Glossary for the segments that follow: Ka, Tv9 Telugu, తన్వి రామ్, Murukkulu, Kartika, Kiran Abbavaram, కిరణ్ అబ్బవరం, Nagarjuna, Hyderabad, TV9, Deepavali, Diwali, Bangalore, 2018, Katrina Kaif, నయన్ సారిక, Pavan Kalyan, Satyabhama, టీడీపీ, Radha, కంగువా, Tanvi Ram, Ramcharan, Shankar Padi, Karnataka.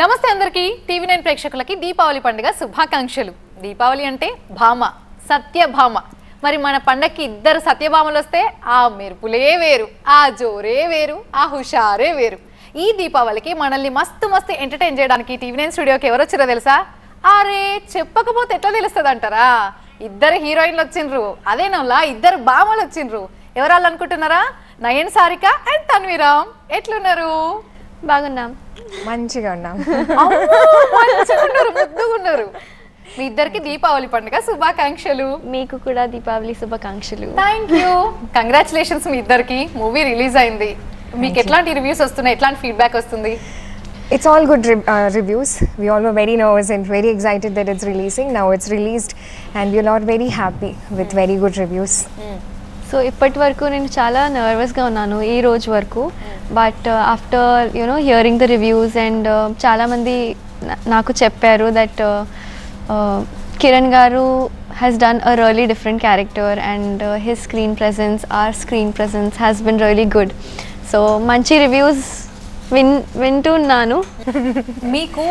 నమస్తే అందరికీ టీవీ 9 ప్రేక్షకులకి దీపావళి పండుగ శుభాకాంక్షలు. దీపావళి అంటే భామ, సత్యభామ. మరి మన పండక్కి ఇద్దరు సత్యభామలు వస్తే ఆ మెరుపులే వేరు, ఆ జోరే వేరు, ఆ హుషారే వేరు. ఈ దీపావళికి మనల్ని మస్తు మస్తు ఎంటర్టైన్ చేయడానికి టీవీ 9 స్టూడియోకి ఎవరు వచ్చారో తెలుసా? అరే చెప్పకపోతే ఎట్లా తెలుస్తుంది అంటారా? ఇద్దరు హీరోయిన్లు వచ్చిండ్రు, అదేనోలా ఇద్దరు భామలు వచ్చిండ్రు. ఎవరాళ్ళు అనుకుంటున్నారా? నయన్ సారిక అండ్ తన్వి రామ్. ఎట్లున్నారు? బాగున్నాం, మంచిగా ఉన్నాం. ముద్దుగున్నారు. మీ ఇద్దరికి దీపావళి పండుగ శుభాకాంక్షలు. మీకు కూడా దీపావళి శుభాకాంక్షలు. థ్యాంక్ యూ, కంగ్రాచులేషన్స్ మీ ఇద్దరికి. మూవీ రిలీజ్ అయింది, మీకు ఎట్లాంటి రివ్యూస్ వస్తున్నాయి, ఎట్లాంటి ఫీడ్బ్యాక్ వస్తుంది? It's all good reviews. We all were very nervous and very excited that it's releasing. Now it's released and we are all very happy with very good reviews. So ఇప్పటి వరకు నేను చాలా నర్వస్గా ఉన్నాను ఈ రోజు వరకు. But after you know hearing the reviews and చాలామంది నాకు చెప్పారు దట్ కిరణ్ గారు has done a really different character and his screen presence, our screen presence has been really good. So మంచి రివ్యూస్ వింటున్నాను. మీకు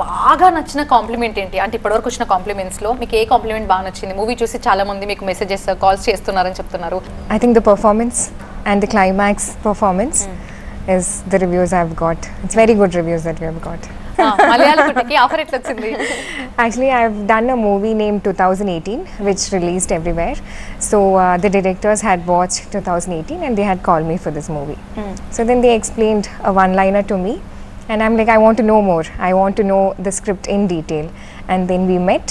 బాగా నచ్చిన కాంప్లిమెంట్ ఏంటి? అంటే ఇప్పటివరకు వచ్చిన కాంప్లిమెంట్స్లో మీకు ఏ కాంప్లిమెంట్ బాగా నచ్చింది? మూవీ చూసి చాలా మంది మీకు మెసేజెస్, కాల్స్ చేస్తున్నారని చెప్తున్నారు. I think the performance and the climax performance is the reviews I have got. It's very good reviews that we have got. మలయాళంకి ఆఫర్ ఎట్లా వచ్చింది? Actually I have done a movie name 2018 which released everywhere. So the directors had watched 2018 and they had called me for this movie. So then they explained a one liner to me. And I'm like, I want to know more. I want to know the script in detail. And then we met,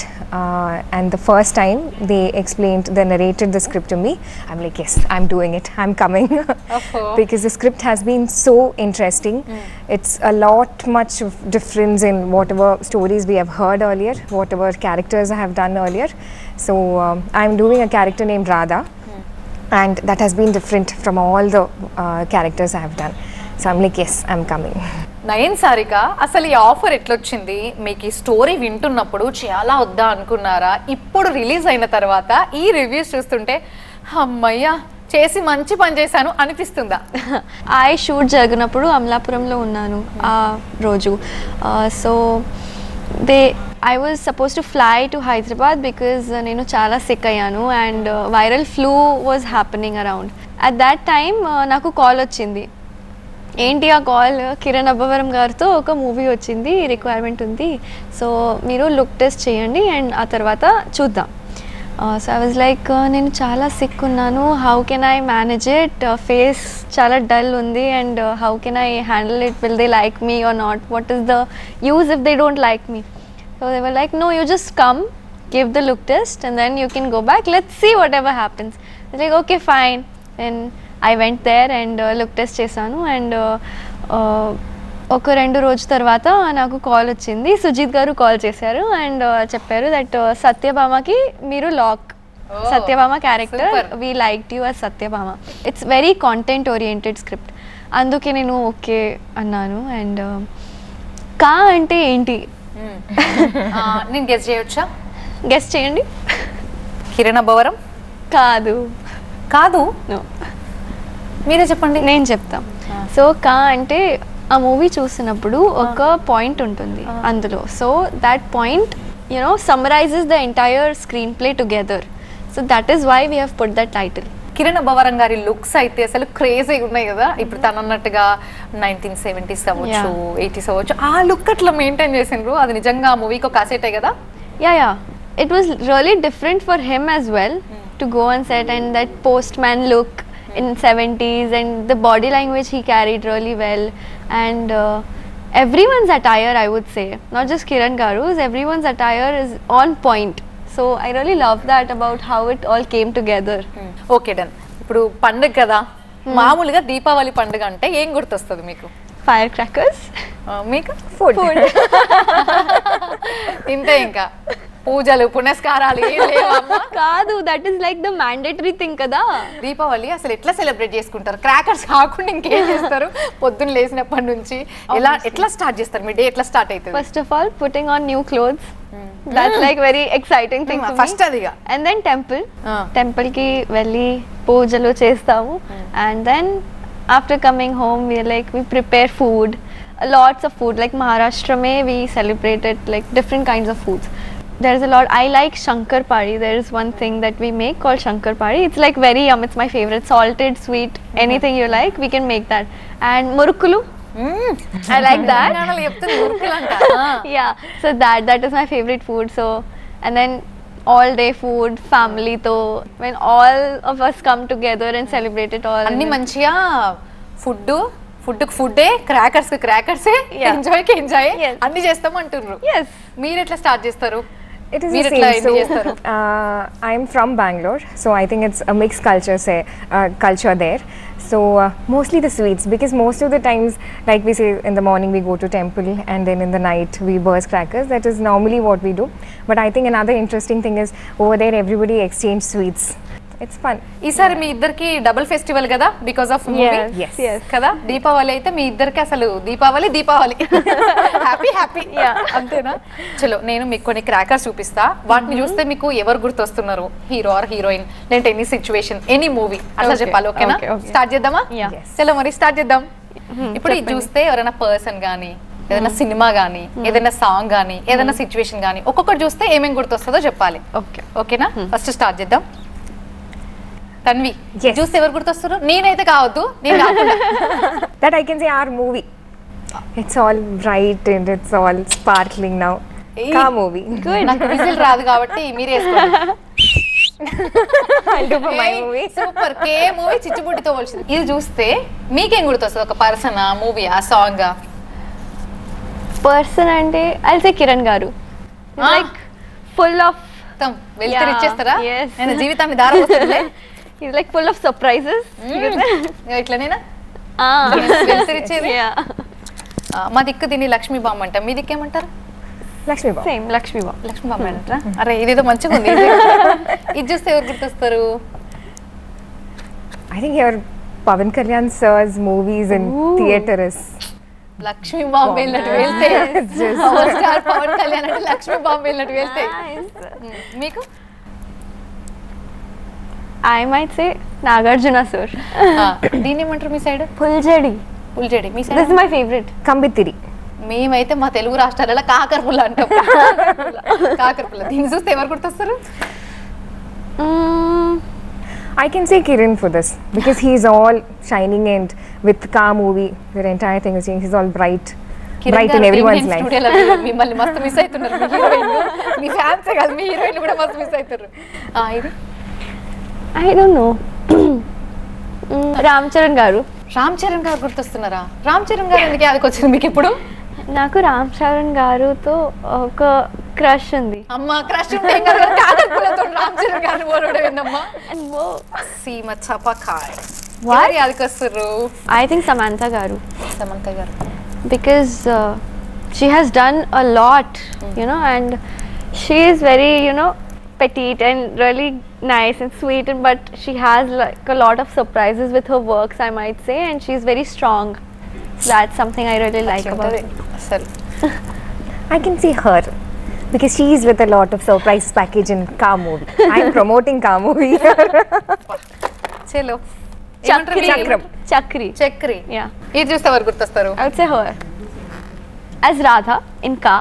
and the first time they explained, they narrated the script to me. I'm like, yes, I'm doing it. I'm coming. Because the script has been so interesting. It's a lot much of difference in whatever stories we have heard earlier, whatever characters I have done earlier. So I'm doing a character named Radha, and that has been different from all the characters I have done. So I'm like, yes, I'm coming. నయన్ సారిక, అసలు ఈ offer ఎట్లొచ్చింది? మీకు ఈ story వింటున్నప్పుడు చాలా వద్దా అనుకున్నారా? ఇప్పుడు release అయిన తర్వాత ఈ రివ్యూస్ చూస్తుంటే అమ్మయ్యా చేసి మంచి పని చేశాను అనిపిస్తుందా? ఐ షూట్ జరిగినప్పుడు అమలాపురంలో ఉన్నాను ఆ రోజు. So I was supposed to fly to Hyderabad because నేను చాలా సిక్ అయ్యాను and viral flu was happening around. At that time నాకు కాల్ వచ్చింది. ఏంటి ఆ కాల్? కిరణ్ అబ్బవరం గారితో ఒక మూవీ వచ్చింది, రిక్వైర్మెంట్ ఉంది, సో మీరు లుక్ టెస్ట్ చేయండి అండ్ ఆ తర్వాత చూద్దాం. సో ఐ వాజ్ లైక్, నేను చాలా సిక్ ఉన్నాను, how can I manage it, face చాలా డల్ ఉంది and how can I handle it, will they like me or not, what is the use if they don't like me. So they were like, no you just come, give the look test and then you can go back, let's see whatever happens. Like okay fine. Then I went there and look test చేశాను and ఒక రెండు రోజు తర్వాత నాకు call వచ్చింది. సుజిత్ గారు call చేశారు and చెప్పారు దట్ సత్యభామకి మీరు lock, Satyabhama character, we liked you as Satyabhama. It's very content oriented script, అందుకే నేను ఓకే అన్నాను. అండ్ కా అంటే ఏంటి నేను గెస్ చేయొచ్చా? గెస్ చేయండి. కిరణ్ అబ్బవరం కాదు. కాదు, మీరే చెప్పండి. నేను చెప్తాను. సో కా అంటే ఆ మూవీ చూసినప్పుడు ఒక పాయింట్ ఉంటుంది అందులో, so that point you know summarises the entire screenplay together. So that is why we have put that title. కిరణ్ అబ్బవరం గారి లుక్స్ అయితే అసలు క్రేజీ ఉన్నాయి కదా. ఇప్పుడు తను అన్నట్టుగా 1970s అవ్వచ్చు, 80s అవ్వచ్చు, ఆ లుక్ అట్లా మెయింటైన్ చేసిండ్రు. అది నిజంగా ఆ మూవీకి ఒక అసెటే కదా. Yeah it was really different for him as well to go and set and that post man look in 70s and the body language he carried really well and everyone's attire, I would say not just Kiran Garu's, everyone's attire is on point. So I really love that about how it all came together. Okay then, ఇప్పుడు పండుగ కదా, మామూలుగా దీపావళి పండుగ అంటే ఏం గుర్తొస్తుంది మీకు? Fire crackers, మీకు ఫుడ్, ఇంతే. ఇంకా పూజలు పునస్కారాలు కాదు, that is like the mandatory thing కదా. దీపావళి అసలు ఎట్లా సెలబ్రేట్ చేసుకుంటారు? క్రాకర్స్ కాకుండా ఇంకేం చేస్తారు? పొద్దున్న లేసినప్పటి నుంచి ఎలా ఎట్లా స్టార్ట్ చేస్తారు? మీ డే ఎట్లా స్టార్ట్ అవుతుంది? First of all putting on new clothes, that's like very exciting thing first అది. అండ్ దెన్ టెంపుల్, టెంపుల్ కి వెళ్ళి పూజలు చేస్తాము. And then after coming home we prepare food lots of food. Like Maharashtra mein, we celebrated like different kinds of foods. There's a lot. I like Shankar Padi. There is one thing that we make called Shankar Padi. It's like very yum. It's my favorite. Salted, sweet, anything you like, we can make that. And Murukkulu. I like that. Yeah. So that is my favorite food. So, and then all day food, family. So when all of us come together and celebrate it all. Anni manchiya food do. Food to food day, crackers to crackers, enjoy ke enjoy. Yes. Anni chestam antunru. Yes. Meer etla start chestaru. It is the same. So, I am from Bangalore, so I think it's a mixed culture culture there. So mostly the sweets, because most of the times, like we say, in the morning we go to temple and then in the night we burst crackers. That is normally what we do. But I think another interesting thing is over there everybody exchanges sweets. It's fun. Isari mee iddarki double festival kada because of movie. Yes. Yes. Kada Deepavali aithe mee iddarki asalu Deepavali. Happy. Yeah. Ante na. Chalo nenu meeku konni crackers chupista. Vaatni chuste meeku evaru gurtu vastunnaru? Hero or heroine? Lente any situation, any movie. Atla cheppali okay na? Start cheddama? Yes. Chalo mari start cheddam. Ippudu ee chuste evarana person gaani, ఏదైనా సినిమా కానీ, ఏదైనా song కానీ, ఏదైనా situation కానీ ఒక్కొక్కటి చూస్తే ఏమేమి గుర్తు వస్తుందో చెప్పాలి. ఓకే ఓకేనా? ఫస్ట్ స్టార్ట్ చేద్దాం. Tanvi, juice ever gurtostharu? Neenaithe kaavadu, nenu kaakunda. That I can say our movie. It's all bright and it's all sparkling now. Ka movie. Good. Naaku whistle raadu kaabatti meere eskondi. I'll do for my movie. Super. K movie chichubudito volchindi. Idu chuste meeku em gurtostadu? Oka person a movie a song a person ante I'll say Kiran garu. Like full of tam velthir ichestara? Nenu jeevithanni daara postale. He's like full of surprises. Itlanena? Yes. Yeah. Madikku dini Lakshmi Bam anta. Meedikke em antaru? Lakshmi Bam. Same Lakshmi Bam. Lakshmi Bam anta. Are idu edo manchiga undi. It just ever gurtostaru. I think your Pavan Kalyan sir's movies in theater is Lakshmi Bam velnatu velthe. Our star Pavan Kalyan anta Lakshmi Bam velnatu velthe. Meeku? I might say Nagarjuna sir. Deeni mantaru mee side? Puljadi. Mee side? This is my favorite. Kambitiri. Meme aithe ma Telugu rashtralala kakarpulla antam. Kakarpulla. Deeni chuste evaru gurtostaru? I can say Kiran for this because he is all shining and with Ka movie the entire thing is he's all bright in everyone's life. Studio la mimmalni mast miss aitunnaru mee heroine. Mee fans e kada mee heroine kuda mast miss aitunnaru. Idu I don't know. Ramcharan garu gurtostunara? Ramcharan garu endiki adikochindi meeku ippudu? Naaku Ramcharan garu tho oka crush undi. Amma crush unte em garu kaadakulatho Ramcharan garu orode endamma. And wo seema chapakai. Why adikosturu? I think Samantha garu. Because she has done a lot, you know, and she is very, you know, petite and really nice and sweet, and but she has like a lot of surprises with her works, I might say, and she's very strong. That's something I really like about her. Sorry. I can see her because she is with a lot of surprise package in Ka movie. I'm promoting Ka movie here. Chalo. Chakri. Yeah. Ee just ever gurtostaru? I would say her as Radha in Ka.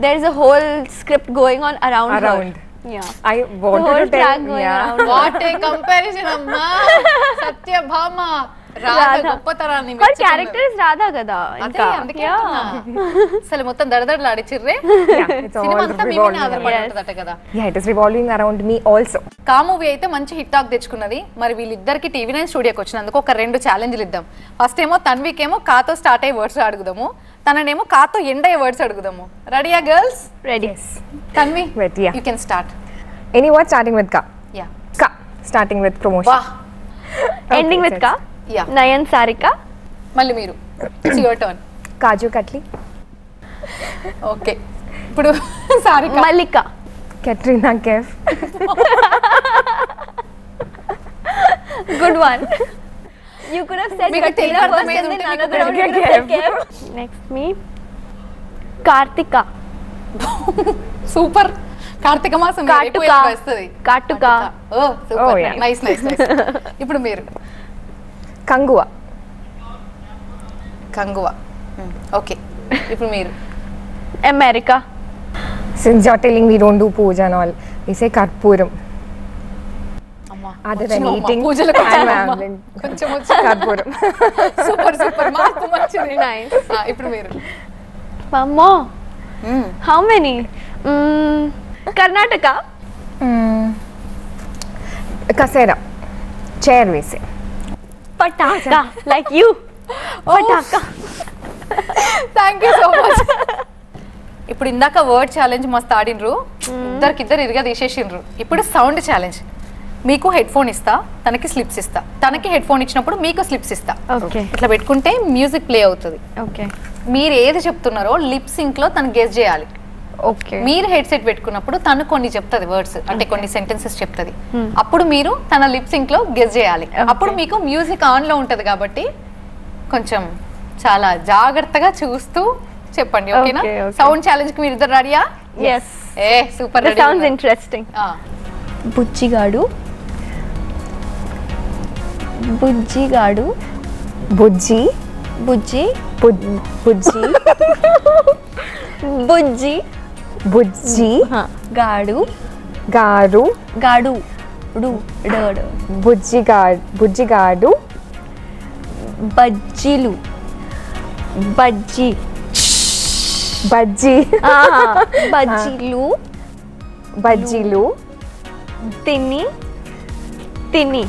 There is a whole script going on around her. Yeah. I want to tell you. Yeah. What a comparison, Amma. Satyabhama. Radha. Her character is Radha Gada. Yeah, it is revolving around me also. Ka movie aithe manchi hit talk techukunnadi. Mari villiddriki TV9 studio ku vachinanduku oka rendu challenge liddam. First emo Tanvi kemo Ka tho start ay words adugudamu. తననేమో కాతో end అయ్యే words అడుగుదాము. రెడీయా girls? Ready. Tanvi, you can start. Any word starting with Ka? Yeah. Ka starting with promotion. వాహ్. Ending with Ka? Yeah. నయన్, సారిక, మళ్ళీ మీరు. It's your turn. Kaju katli. Okay. ఇప్పుడు Sarika. Mallika. Katrina Kaif. Good one. You could have said Katrina first and then another round you could have said Kev. Next me. Kartika. Super. Kartika maasam. Kartika. Oh, super. Nice. Ippudu meeru. Kangua. కంగువా. Okay ఇప్పుడు మీరు America. Since you're telling we don't do puja and all, we say karpuram. Other than eating, కొంచెం వచ్చి కార్పూరం. Super super mark మంచిది. Nice. ఇప్పుడు మీరు మమ్మో. How many? Karnataka. Kasera. Chair we say. Pataka. Like you. Pataka. Thank you so much. ఇప్పుడు ఇందాక word challenge మస్తు ఆడినరు. ఇద్దరికిద్దరు ఇరుగా తీసేసిండ్రు. ఇప్పుడు సౌండ్ ఛాలెంజ్. మీకు హెడ్ ఫోన్ ఇస్తా, తనకి స్లిప్స్ ఇస్తా. తనకి హెడ్ ఫోన్ ఇచ్చినప్పుడు మీకు స్లిప్స్ ఇస్తా. ఇట్లా పెట్టుకుంటే మ్యూజిక్ ప్లే అవుతుంది. మీరు ఏది చెప్తున్నారో లిప్ సింక్ లో తను గెస్ చేయాలి. మీరు హెడ్ సెట్ పెట్టుకున్నప్పుడు తను కొన్ని చెప్తుంది వర్డ్స్, అంటే కొన్ని సెంటెన్సెస్ చెప్తుంది. అప్పుడు మీరు తన లిప్ సింక్ లో గెస్ చేయాలి. అప్పుడు మీకు మ్యూజిక్ ఆన్ లో ఉంటది కాబట్టి కొంచెం చాలా జాగ్రత్తగా చూస్తూ చెప్పండి. ఓకేనా? సౌండ్ ఛాలెంజ్ కి మీరు ఇద్దరు రెడీయా? yes. ఏ super ready. Sounds interesting. Bujjigadu, Bujjigadu, బుజ్జి, బుజ్జి, బుజ్జి, బుజ్జి, బుజ్జి, గాడు, గారు, గాడు, బుజ్జిగాడు, బుజ్జిగాడు, బజ్జిలు, బజ్జి, బజ్జి, బజ్జిలు, బజ్జిలు, తిన్ని, తిన్ని,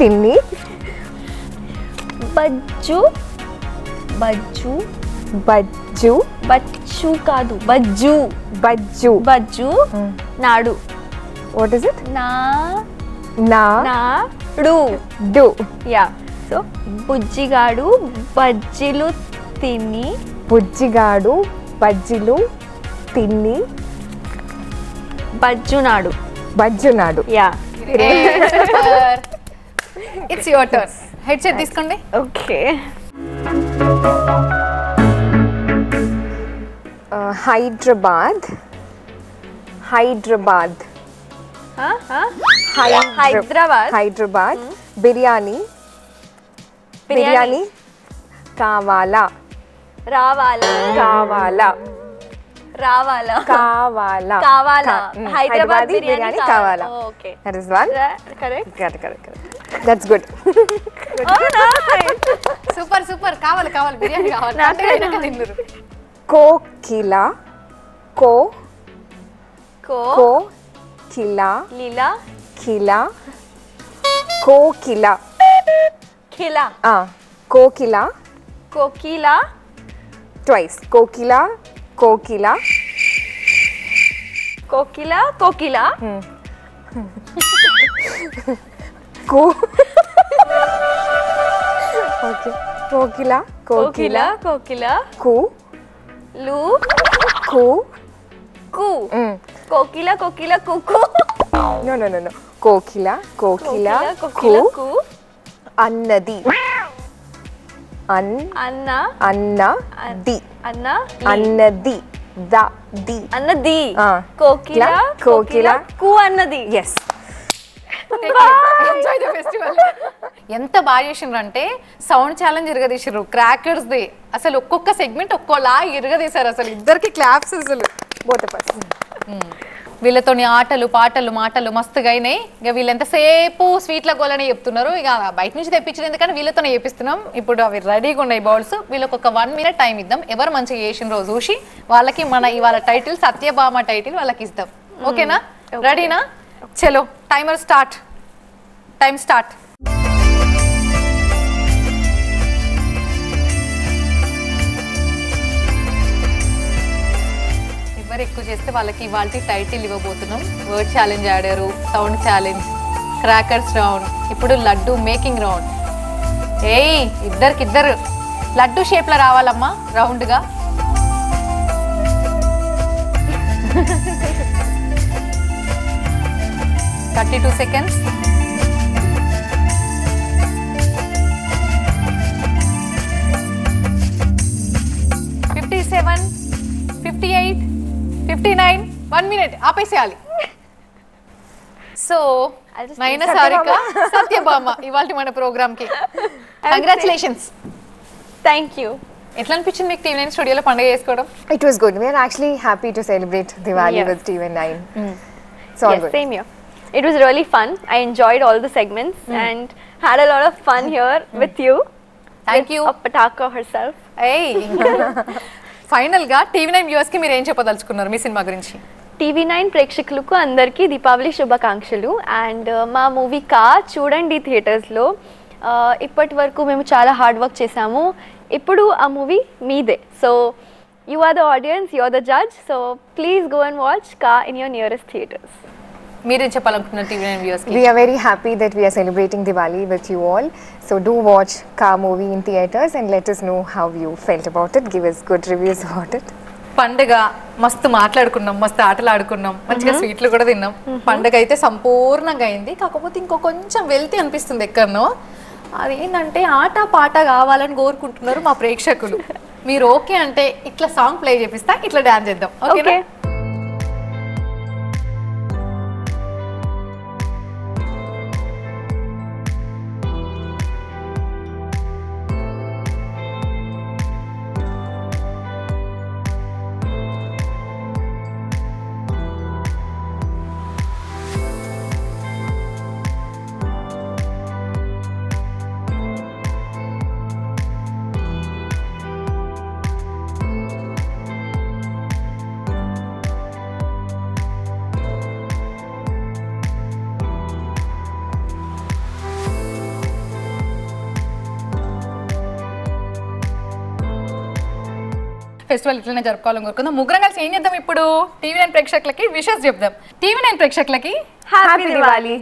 తిన్ని, బజ్జు, బజ్జు, బజ్జు, బజ్జు కాదు, బజ్జు, బజ్జు, బజ్జు నాడు. What is it? నా, నా, నాడు, డు. యా. సో బుజ్జిగాడు, బజ్జిలు, తిన్ని, బుజ్జిగాడు, బజ్జిలు, తిన్ని, బజ్జు నాడు, బజ్జు నాడు. Yeah. It's your turn. Headset తీసుకోండి. ఓకే. హైదరాబాద్, హైదరాబాద్, హైదరాబాద్, హైదరాబాద్, బిర్యానీ, బిర్యానీ, కావాలా, రావాలా, కావాలా, రావాలా, కావాలా, కావాలా, హైదరాబాద్ బిర్యానీ కావాలా. Okay, that is one. Correct correct correct. That's good. Super super. కావాలా, కావాలా, బిర్యానీ కావాలా అంటేనే తిన్నారు. కోకిలా, కో, కో, కోకిలా, లీలా, కిలా, కోకిలా, కిలా, ఆ కోకిలా, కోకిలా, ట్వైస్ కోకిలా, కోకిలా, కోకిలా, కోకిలా, కోకిలా, కోకిలా, కోకిలా, కు, లు, కు, కు, కోకిలా, కోకిలా, కుకు. No no no no. కోకిలా, కోకిలా, కు, అన్నది, అన్, అన్న, అన్న, ది, అన్న, అన్నది, ద, ది, అన్నది, కోకిలా, కోకిలా, కు, అన్నది. yes. enjoy the festival. ఎంత బాగా చేసినారు అంటే సౌండ్ ఛాలెంజ్ ఇరగదీసారు. క్రాకర్స్ ది అసలు ఒక్కొక్క సెగ్మెంట్ ఒక్కోలా ఇరగదీశారు. అసలు ఇద్దరికి క్లాప్స్. అసలు బోత్ పర్సన్. వీళ్ళతోని ఆటలు, పాటలు, మాటలు మస్తుగా అయినాయి. ఇక వీళ్ళెంతసేపు స్వీట్ల గోలనే చెప్తున్నారు. ఇక బయట నుంచి తెప్పించడం ఎందుకంటే వీళ్ళతోనే చేపిస్తున్నాం. ఇప్పుడు అవి రెడీగా ఉన్నాయి బౌల్స్. వీళ్ళకి ఒక 1 minute టైం ఇద్దాం. ఎవరు మంచిగా చేసిన రోజు చూసి వాళ్ళకి మన ఇవాళ టైటిల్ సత్యభామ టైటిల్ వాళ్ళకి ఇద్దాం. ఓకేనా? రెడీనా? చలో టైమర్ స్టార్ట్. Time start. ఎవరు ఎక్కువ చేస్తే వాళ్ళకి ఇవాళ టైటిల్ ఇవ్వబోతున్నాం. వర్డ్ ఛాలెంజ్ ఆడారు, సౌండ్ ఛాలెంజ్, క్రాకర్స్ రౌండ్, ఇప్పుడు లడ్డు మేకింగ్ రౌండ్. ఏయ్ ఇద్దరికిద్దరు లడ్డు షేప్లో రావాలమ్మా రౌండ్గా. Thirty 2 seconds. ఆపేసేయాలి. So Naina, Sarika, Satyabhama ఇవాళ మన ప్రోగ్రామ్ కి congratulations. Thank you. Etla aninpichindi meeku TV9 studio lo pandaga chesukodam? It was good. We are actually happy to celebrate Diwali with TV9. It's all good. Same here. It was really fun. I enjoyed all the segments and had a lot of fun here with you. Thank you. Pataka herself. Hey. Final ga TV9 viewers ki meer em chepadaluchukunnaru mee cinema gurinchi? TV9 ప్రేక్షకులకు అందరికీ దీపావళి శుభాకాంక్షలు. And మా movie కా చూడండి థియేటర్స్లో. ఇప్పటి వరకు మేము చాలా హార్డ్ వర్క్ చేసాము. ఇప్పుడు ఆ మూవీ మీదే. So you are the audience, you are the judge. So please go and watch Ka in your nearest theatres. మీరేం చెప్పాలనుకుంటున్నారు TV9 వ్యూవర్స్ కి? We are very happy that we are celebrating Diwali with you all. So do watch Ka movie in theaters and let us know how you felt about it. Give us good reviews about it. పండుగ మస్తు మాట్లాడుకున్నాం, మస్తు ఆటలు ఆడుకున్నాం, మంచిగా స్వీట్లు కూడా తిన్నాం. పండుగ అయితే సంపూర్ణంగా అయింది. కాకపోతే ఇంకో కొంచెం వెళ్తే అనిపిస్తుంది ఎక్కడనో. అదేంటంటే ఆట పాట కావాలని కోరుకుంటున్నారు మా ప్రేక్షకులు. మీరు ఓకే అంటే ఇట్లా సాంగ్ ప్లే చేపిస్తా, ఇట్లా డాన్స్ చేద్దాం, ఓకేనా? ఫెస్టివల్ ఇట్లనే జరుపుకోవాలని కోరుకుందాం. ముగ్గురం కలిసి ఏం చేద్దాం ఇప్పుడు? TV9 ప్రేక్షకులకి విషెస్ చెప్దాం. TV9 ప్రేక్షకులకి హ్యాపీ దివాళీ.